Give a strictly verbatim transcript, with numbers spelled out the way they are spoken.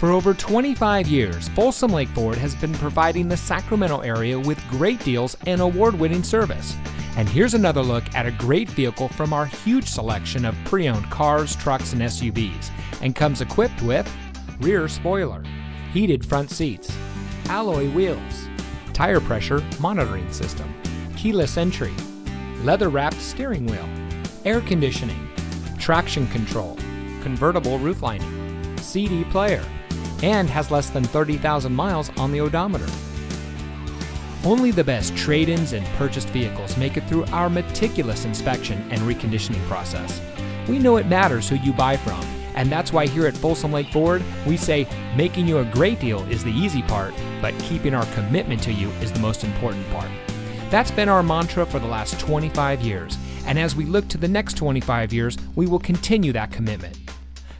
For over twenty-five years, Folsom Lake Ford has been providing the Sacramento area with great deals and award-winning service. And here's another look at a great vehicle from our huge selection of pre-owned cars, trucks, and S U Vs, and comes equipped with rear spoiler, heated front seats, alloy wheels, tire pressure monitoring system, keyless entry, leather-wrapped steering wheel, air conditioning, traction control, convertible roof lining, C D player, and has less than thirty thousand miles on the odometer. Only the best trade-ins and purchased vehicles make it through our meticulous inspection and reconditioning process. We know it matters who you buy from, and that's why here at Folsom Lake Ford, we say making you a great deal is the easy part, but keeping our commitment to you is the most important part. That's been our mantra for the last twenty-five years, and as we look to the next twenty-five years, we will continue that commitment.